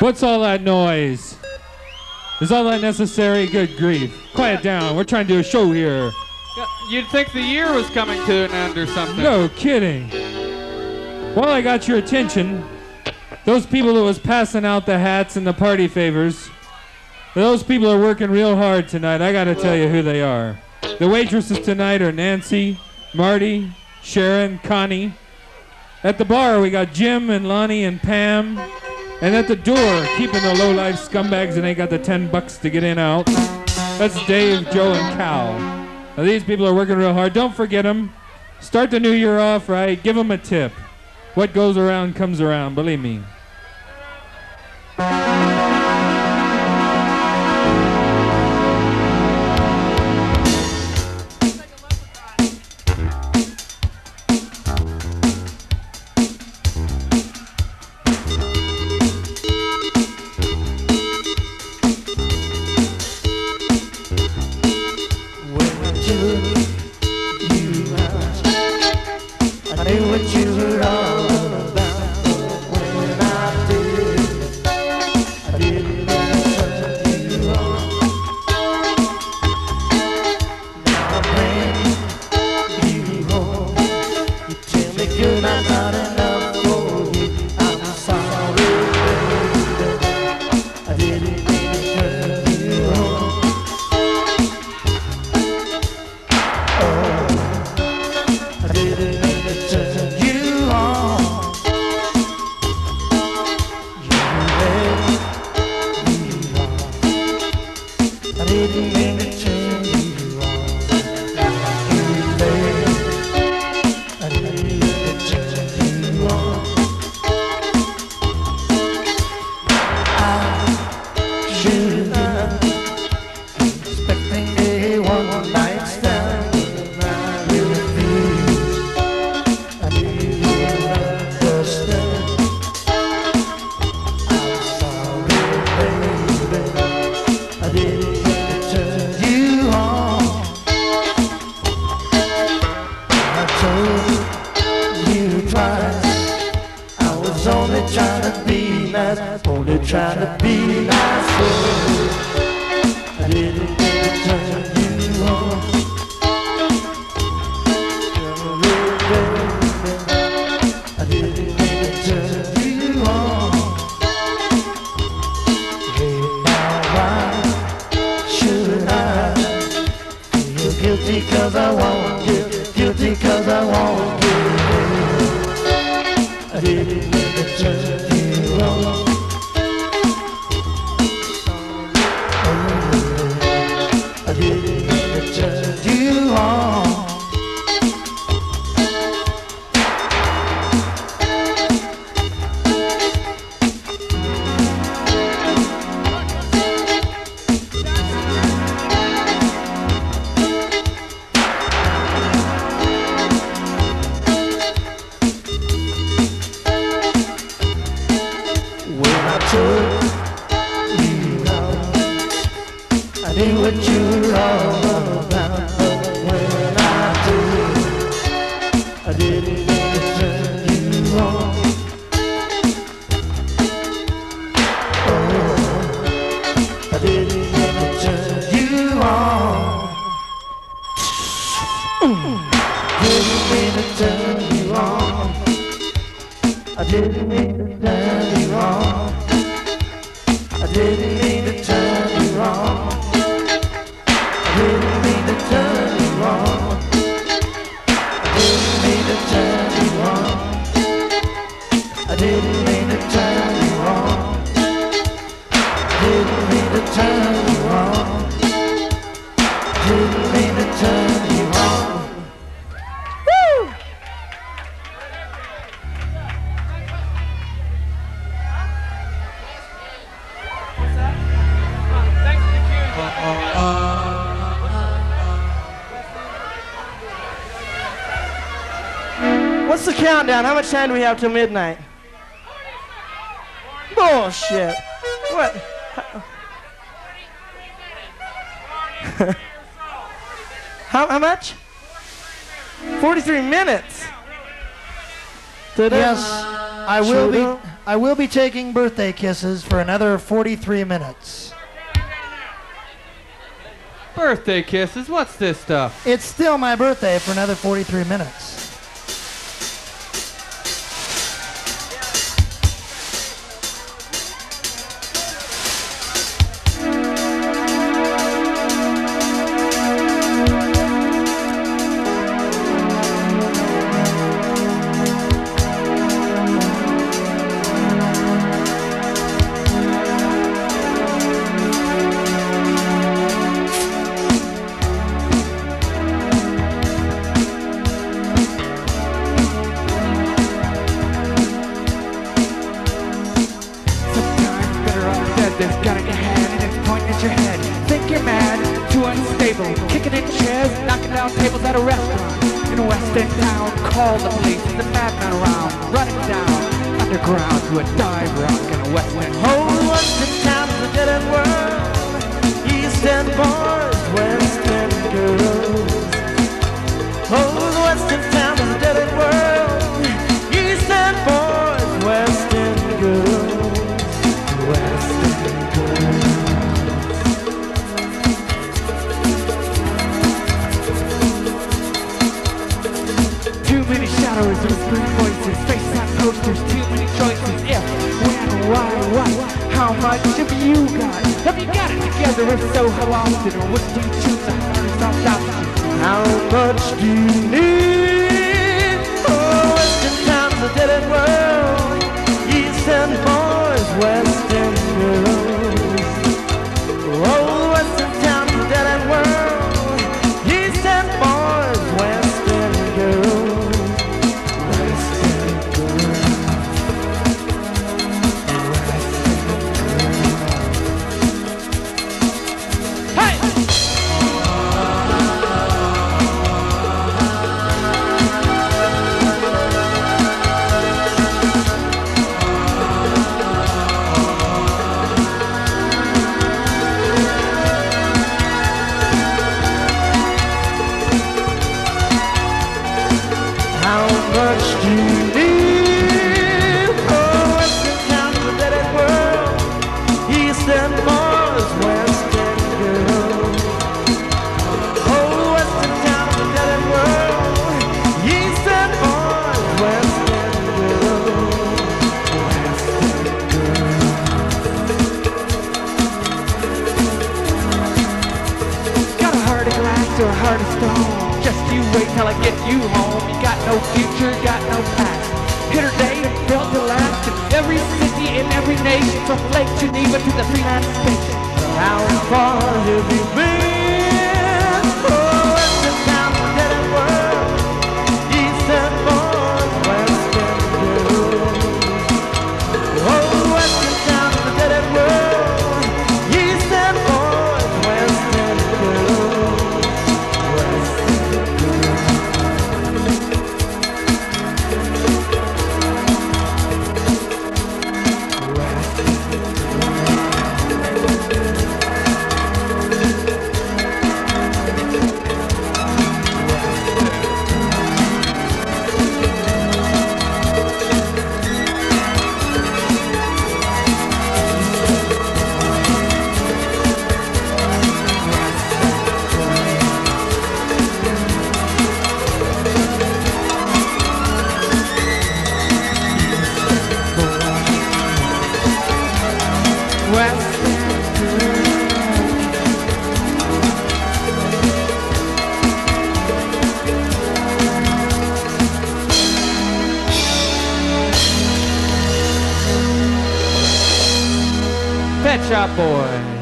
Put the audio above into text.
What's all that noise? Is all that necessary? Good grief. Quiet down. We're trying to do a show here. You'd think the year was coming to an end or something. No kidding. While I got your attention, those people that was passing out the hats and the party favors, those people are working real hard tonight. I got to tell you who they are. The waitresses tonight are Nancy, Marty, Sharon, Connie. At the bar, we got Jim and Lonnie and Pam. And at the door, keeping the low-life scumbags and they got the $10 to get in out, that's Dave, Joe, and Cal. Now, these people are working real hard. Don't forget them. Start the new year off right. Give them a tip. What goes around comes around, believe me. How much time do we have till midnight? Bullshit. What? How much? 43 minutes. Yes, I will be. I will be taking birthday kisses for another 43 minutes. Birthday kisses? What's this stuff? It's still my birthday for another 43 minutes. Pet Shop Boys.